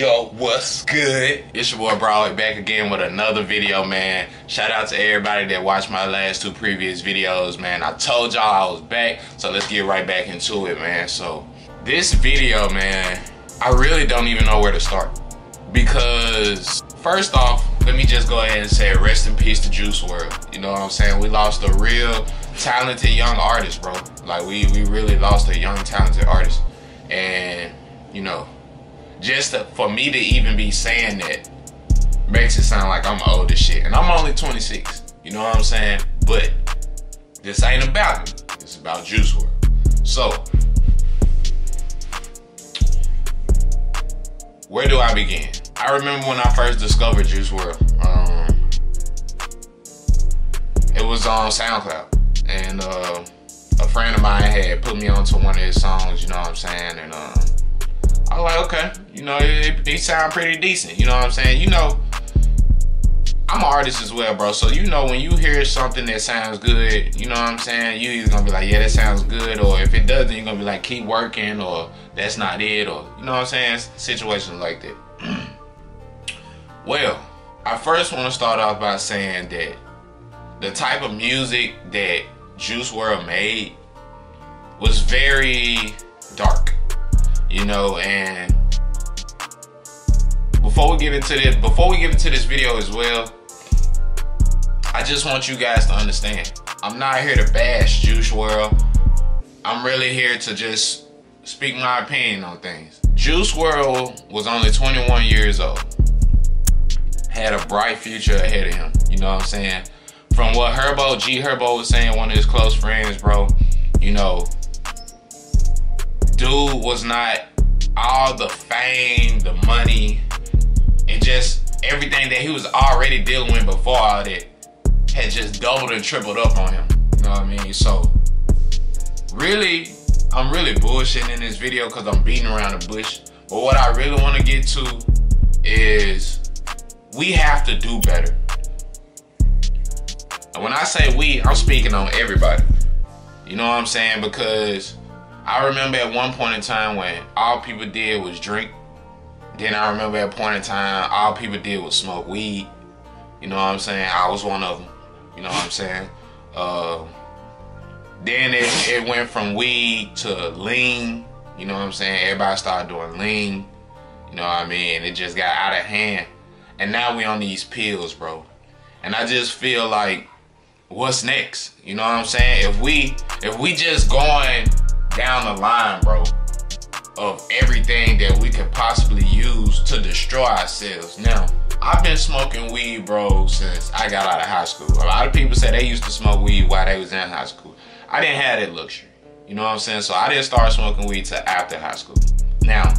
Yo, what's good? It's your boy Broadway back again with another video, man. Shout out to everybody that watched my last two previous videos, man. I told y'all I was back, so let's get right back into it, man. So this video, man, I really don't even know where to start, because first off, let me just go ahead and say rest in peace to Juice WRLD. You know what I'm saying? We lost a real talented young artist, bro. Like we really lost a young talented artist. And you know, just for me to even be saying that makes it sound like I'm old as shit. And I'm only 26, you know what I'm saying? But this ain't about me, it's about Juice WRLD. So where do I begin? I remember when I first discovered Juice WRLD, it was on SoundCloud, and a friend of mine had put me onto one of his songs, you know what I'm saying? And I was like, okay, you know, it sound pretty decent, you know what I'm saying? You know, I'm an artist as well, bro, so you know when you hear something that sounds good, you know what I'm saying, you either gonna be like, yeah, that sounds good, or if it doesn't, you're gonna be like, keep working, or that's not it, or, you know what I'm saying, situations like that. Well, I first want to start off by saying that the type of music that Juice WRLD made was very dark. You know, and before we get into this video as well, I just want you guys to understand, I'm not here to bash Juice WRLD. I'm really here to just speak my opinion on things. Juice WRLD was only 21 years old, had a bright future ahead of him, you know what I'm saying? From what G Herbo was saying, one of his close friends, bro, you know, dude was not all the fame, the money, and just everything that he was already dealing with before all that had just doubled and tripled up on him. You know what I mean? So really, I'm really bullshitting in this video because I'm beating around the bush. But what I really want to get to is we have to do better. And when I say we, I'm speaking on everybody. You know what I'm saying? Because I remember at one point in time when all people did was drink. Then I remember at a point in time all people did was smoke weed. You know what I'm saying? I was one of them. You know what I'm saying? Then it went from weed to lean. You know what I'm saying? Everybody started doing lean. You know what I mean? It just got out of hand. And now we on these pills, bro. And I just feel like, what's next? You know what I'm saying? If we just going down the line, bro, of everything that we could possibly use to destroy ourselves. Now, I've been smoking weed, bro, since I got out of high school. A lot of people say they used to smoke weed while they was in high school. I didn't have that luxury, you know what I'm saying? So I didn't start smoking weed till after high school. Now,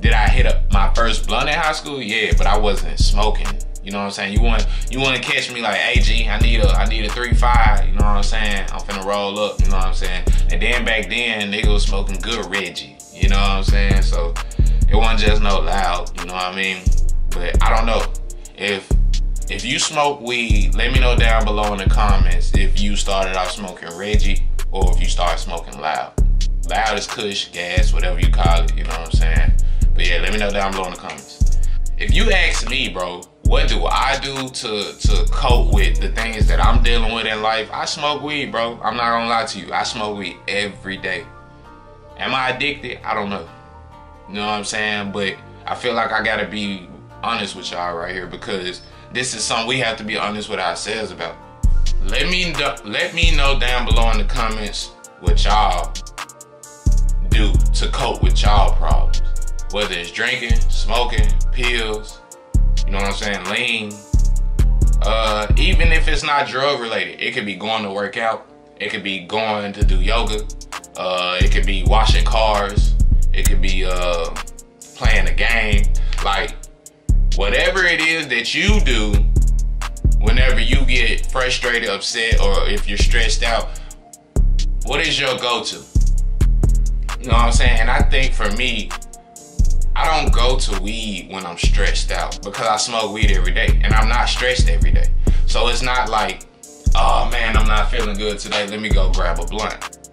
did I hit up my first blunt in high school? Yeah, but I wasn't smoking. You know what I'm saying? You want to catch me like, hey G, I need a 3-5. You know what I'm saying? I'm finna roll up. You know what I'm saying? And then back then, nigga was smoking good Reggie. You know what I'm saying? So it wasn't just no loud. You know what I mean? But I don't know. If you smoke weed, let me know down below in the comments if you started off smoking Reggie or if you started smoking loud. Loud is kush, gas, whatever you call it. You know what I'm saying? But yeah, let me know down below in the comments. If you ask me, bro, what do I do to cope with the things that I'm dealing with in life? I smoke weed, bro. I'm not gonna lie to you. I smoke weed every day. Am I addicted? I don't know. You know what I'm saying? But I feel like I gotta be honest with y'all right here, because this is something we have to be honest with ourselves about. Let me know down below in the comments what y'all do to cope with y'all problems. Whether it's drinking, smoking, pills, you know what I'm saying, lean. Even if it's not drug related, it could be going to work out, it could be going to do yoga, it could be washing cars, it could be playing a game. Like, whatever it is that you do whenever you get frustrated, upset, or if you're stressed out, what is your go-to? You know what I'm saying? And I think for me, I don't go to weed when I'm stressed out, because I smoke weed every day and I'm not stressed every day. So it's not like, oh man, I'm not feeling good today, let me go grab a blunt.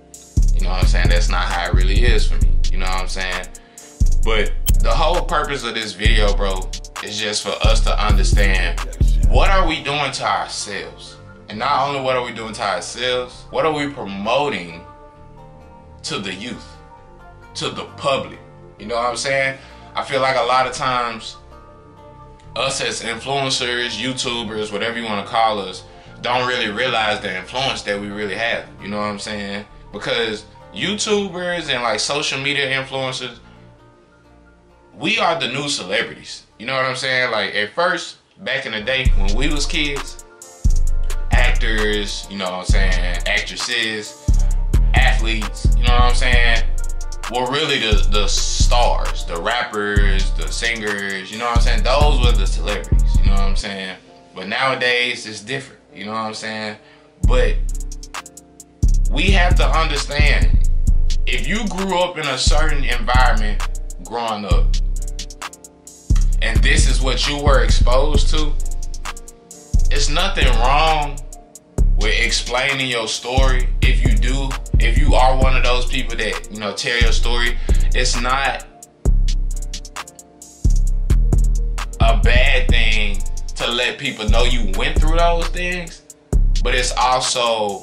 You know what I'm saying? That's not how it really is for me. You know what I'm saying? But The whole purpose of this video, bro, is just for us to understand what are we doing to ourselves. And not only what are we doing to ourselves, what are we promoting to the youth, to the public? You know what I'm saying? I feel like a lot of times us as influencers, YouTubers, whatever you want to call us, don't really realize the influence that we really have. You know what I'm saying? Because YouTubers and like social media influencers, we are the new celebrities. You know what I'm saying? Like at first, back in the day when we was kids, actors, you know what I'm saying, actresses, athletes, you know what I'm saying, were really the stars, the rappers, the singers, you know what I'm saying? Those were the celebrities, you know what I'm saying? But nowadays it's different, you know what I'm saying? But we have to understand, if you grew up in a certain environment growing up, and this is what you were exposed to, it's nothing wrong with explaining your story. If you do, if you are one of those people that, you know, tell your story, it's not a bad thing to let people know you went through those things, but it's also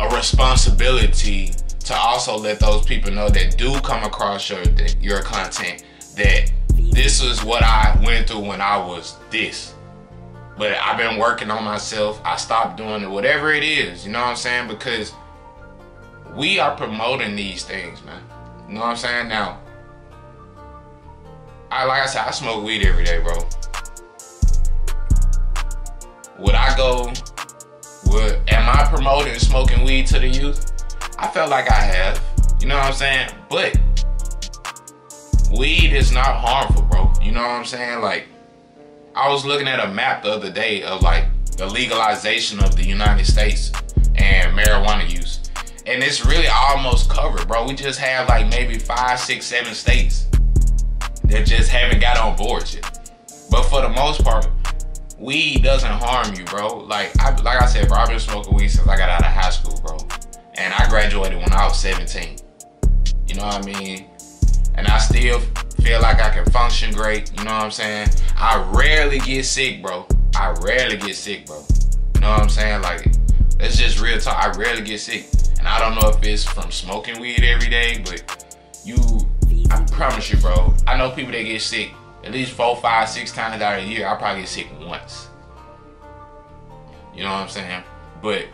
a responsibility to also let those people know that do come across your content that this is what I went through when I was this. But I've been working on myself. I stopped doing it, whatever it is. You know what I'm saying? Because we are promoting these things, man. You know what I'm saying? Now, like I said, I smoke weed every day, bro. Am I promoting smoking weed to the youth? I felt like I have, you know what I'm saying? But weed is not harmful, bro. You know what I'm saying? Like, I was looking at a map the other day of like the legalization of the United States and marijuana use. And it's really almost covered, bro. We just have like maybe 5, 6, 7 states that just haven't got on board yet. But for the most part, weed doesn't harm you, bro. Like I said, bro, I've been smoking weed since I got out of high school, bro. And I graduated when I was 17. You know what I mean? And I still feel like I can function great. You know what I'm saying? I rarely get sick, bro. I rarely get sick, bro. You know what I'm saying? Like, that's just real talk. I rarely get sick. And I don't know if it's from smoking weed every day, but I promise you, bro, I know people that get sick at least 4, 5, 6 times out of a year. I probably get sick once. You know what I'm saying? But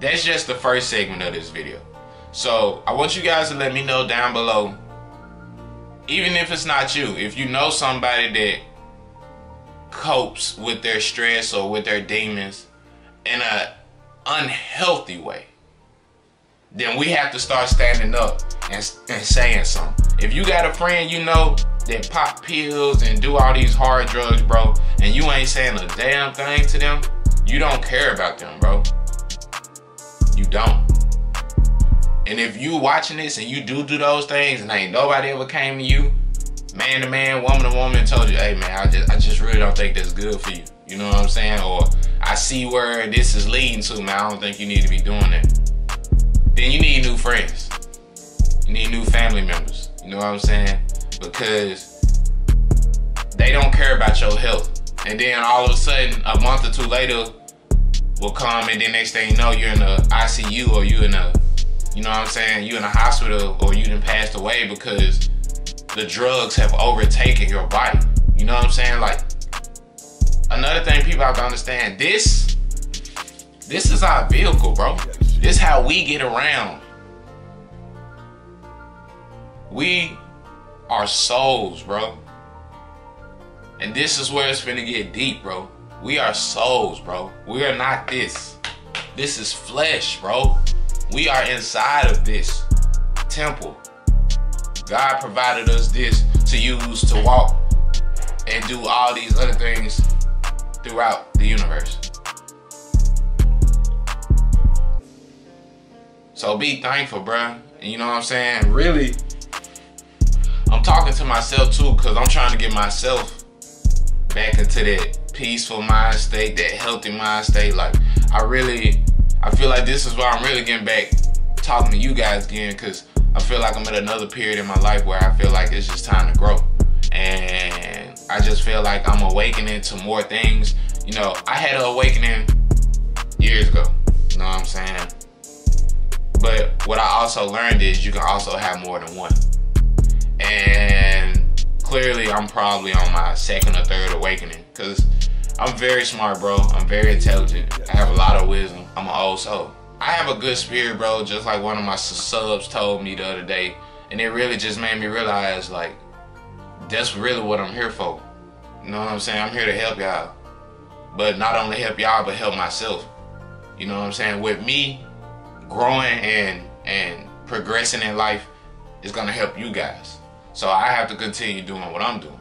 that's just the first segment of this video. So I want you guys to let me know down below, even if it's not you, if you know somebody that copes with their stress or with their demons in an unhealthy way, then we have to start standing up and saying something. If you got a friend you know that pop pills and do all these hard drugs, bro, and you ain't saying a damn thing to them, you don't care about them, bro. You don't. And if you watching this and you do those things and ain't nobody ever came to you, man to man, woman to woman, told you, hey man, I just really don't think that's good for you. You know what I'm saying? Or I see where this is leading to, man, I don't think you need to be doing that. Then you need new friends. You need new family members. You know what I'm saying? Because they don't care about your health. And then all of a sudden, a month or two later, will come, and then next thing you know, you're in the ICU, or you in a, you know what I'm saying, you in a hospital, or you done passed away because the drugs have overtaken your body. You know what I'm saying? Like, another thing people have to understand, this is our vehicle, bro. This is how we get around. We are souls, bro. And this is where it's finna get deep, bro. We are souls, bro. We are not this. This is flesh, bro. We are inside of this temple. God provided us this to use to walk and do all these other things throughout the universe. So be thankful, bro. And you know what I'm saying? Really, I'm talking to myself too, because I'm trying to get myself back into that peaceful mind state, that healthy mind state. Like, I feel like this is where I'm really getting back talking to you guys again, because I feel like I'm at another period in my life where I feel like it's just time to grow. And I just feel like I'm awakening to more things. You know, I had an awakening years ago, you know what I'm saying? But what I also learned is you can also have more than one. And clearly I'm probably on my second or third awakening, because I'm very smart, bro. I'm very intelligent. I have a lot of wisdom. I'm an old soul. I have a good spirit, bro, just like one of my subs told me the other day. And it really just made me realize, like, that's really what I'm here for. You know what I'm saying? I'm here to help y'all. But not only help y'all, but help myself. You know what I'm saying? With me growing and progressing in life, it's gonna help you guys. So I have to continue doing what I'm doing.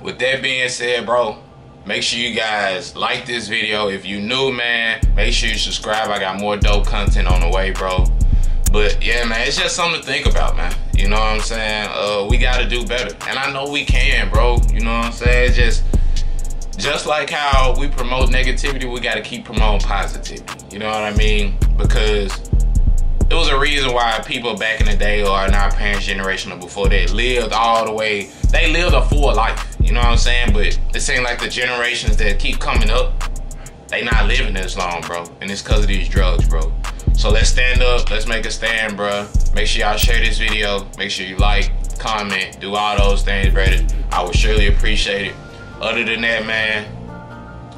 With that being said, bro, make sure you guys like this video. If you new, man, make sure you subscribe. I got more dope content on the way, bro. But yeah, man, it's just something to think about, man. You know what I'm saying? We gotta do better. And I know we can, bro. You know what I'm saying? It's just like how we promote negativity, we gotta keep promoting positivity. You know what I mean? Because it was a reason why people back in the day, or in our parents' generation or before that, lived all the way. They lived a full life. You know what I'm saying? But it seems like the generations that keep coming up, they not living this long, bro. And it's because of these drugs, bro. So let's stand up. Let's make a stand, bro. Make sure y'all share this video. Make sure you like, comment, do all those things, brother. I would surely appreciate it. Other than that, man,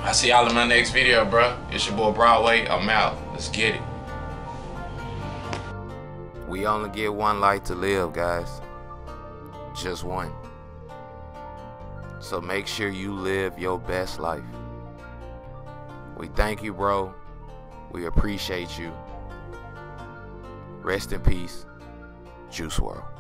I'll see y'all in my next video, bro. It's your boy Broadway. I'm out. Let's get it. We only get one life to live, guys. Just one. So make sure you live your best life. We thank you, bro. We appreciate you. Rest in peace, Juice WRLD.